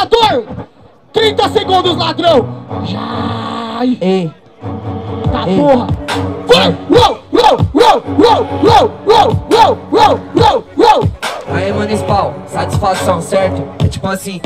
Salvador! 30 segundos, ladrão! Já! Ei! Tá, ei. Porra! Foi! Uou! Uou! Uou! Uou! Uou! Uou! Uou! Uou! Uou! Uou! Aê, mano, Spawn, satisfação, certo? É tipo assim...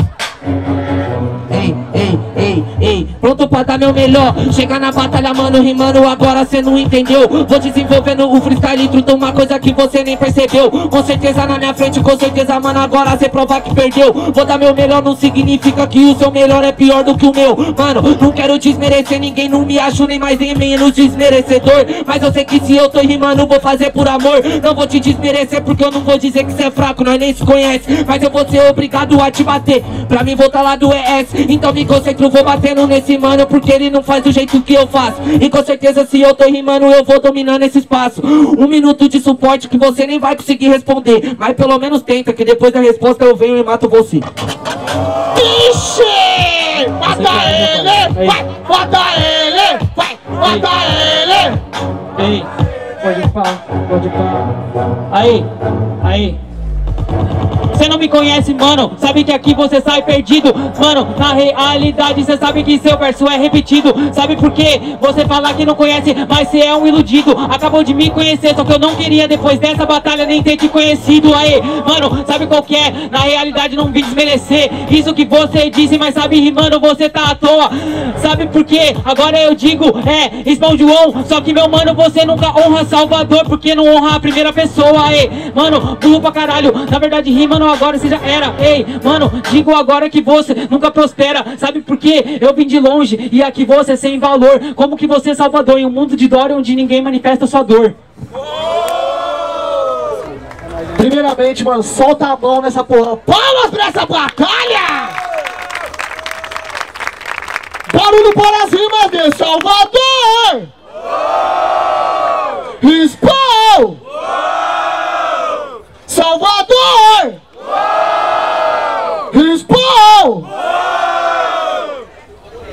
Ei, ei, ei, ei, pronto pra dar meu melhor. Chega na batalha, mano, rimando, agora cê não entendeu. Vou desenvolvendo o freestyle, truta, uma coisa que você nem percebeu. Com certeza na minha frente, com certeza, mano, agora cê provar que perdeu. Vou dar meu melhor, não significa que o seu melhor é pior do que o meu. Mano, não quero desmerecer ninguém, não me acho nem mais nem menos desmerecedor. Mas eu sei que se eu tô rimando, vou fazer por amor. Não vou te desmerecer, porque eu não vou dizer que cê é fraco, nós nem se conhece. Mas eu vou ser obrigado a te bater, pra mim voltar lá do ES. Então me concentro, vou batendo nesse mano, porque ele não faz do jeito que eu faço. E com certeza se eu tô rimando, eu vou dominando esse espaço. Um minuto de suporte que você nem vai conseguir responder, mas pelo menos tenta, que depois da resposta eu venho e mato você. Vixe! Mata ele! Vai! Mata ele! Vai! Mata ele! Ei! Pode pá! Pode pá! Aí! Aí! Você não me conhece, mano, sabe que aqui você sai perdido. Mano, na realidade você sabe que seu verso é repetido. Sabe por quê? Você fala que não conhece, mas você é um iludido. Acabou de me conhecer, só que eu não queria depois dessa batalha nem ter te conhecido. Aê, mano, sabe qual que é? Na realidade não vim desmerecer isso que você disse, mas sabe rimando, você tá à toa. Sabe por quê? Agora eu digo, é, Spawn João, só que meu mano, você nunca honra Salvador, porque não honra a primeira pessoa. Aê, mano, burro pra caralho, na verdade rimando agora você já era. Ei, mano, digo agora que você nunca prospera. Sabe por quê? Eu vim de longe e aqui você é sem valor. Como que você é Salvador em um mundo de dor onde ninguém manifesta sua dor? Primeiramente, mano, solta a mão nessa porra. Palmas pra essa batalha! Barulho para as rimas de Salvador! Spawn! Salvador! Spawn!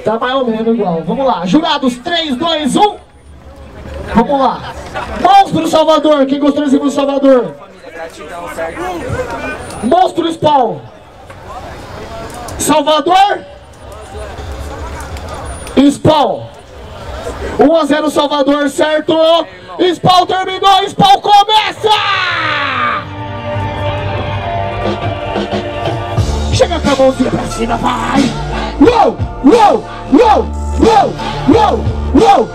Tá mais ou menos igual. Vamos lá. Jurados, 3, 2, 1. Vamos lá. Mãos pro Salvador. Quem gostou desse do Salvador? Mãos pro Spawn. Salvador. Spawn. 1-0 Salvador, certo? Spawn terminou. Spawn começa! Chega com a mãozinha pra cima, vai! Uou! Uou! Uou! Uou! Uou! Uou!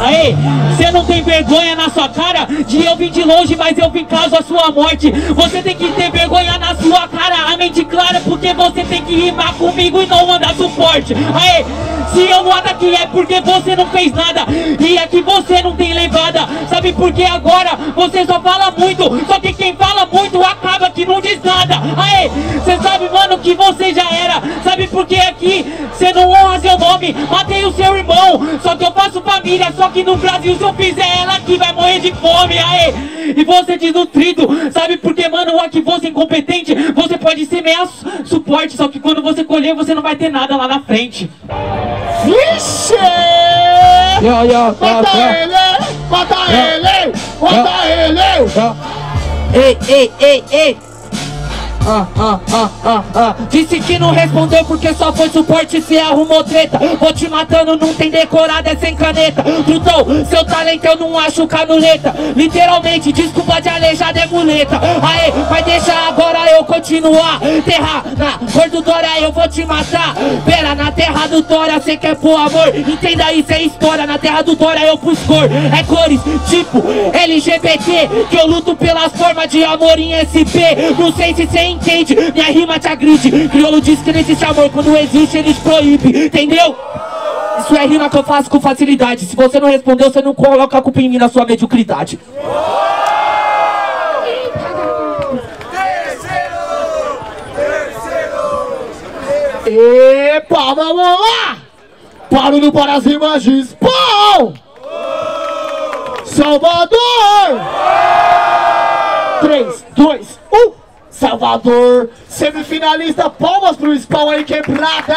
Aê! Você não tem vergonha na sua cara de eu vim de longe, mas eu vim caso a sua morte. Você tem que ter vergonha na sua cara, a mente clara, porque você tem que rimar comigo e não mandar suporte. Aê! Se eu não aqui é porque você não fez nada, e é que você não tem levada. Sabe por que agora você só fala muito, só que quem fala muito acaba que não diz nada. Aê, cê sabe, mano, que você já era. Sabe por que aqui cê não honra seu nome? Matei o seu irmão, só que eu faço família. Só que no Brasil se eu fizer ela que vai morrer de fome. Aê, e você desnutrido. Sabe por que, mano, aqui você é incompetente? Você pode semear suporte, só que quando você colher você não vai ter nada lá na frente. Vixe! Mata ele! Mata ele! Mata ele! Ei, ei, ei, ei! Disse que não respondeu porque só foi suporte, se arrumou treta. Vou te matando, não tem decorada, é sem caneta. Trutão, seu talento eu não acho canuleta. Literalmente, desculpa de aleijada é muleta. Aê, mas deixa agora eu continuar. Terra na cor do Dória, eu vou te matar. Pera, na terra do Dória, cê quer por amor. Entenda isso, é história, na terra do Dória eu pus cor. É cores, tipo LGBT, que eu luto pelas formas de amor em SP. Não sei se cê entende, minha rima te agride. Crioulo diz que não existe amor, quando existe eles proíbe, entendeu? Isso é rima que eu faço com facilidade. Se você não respondeu, você não coloca a culpa em mim na sua mediocridade. Epa, vamos lá! Barulho para as rimas de Spawn! Salvador! 3, 2, 1... Salvador, semifinalista, palmas pro Spawn aí, quebrada!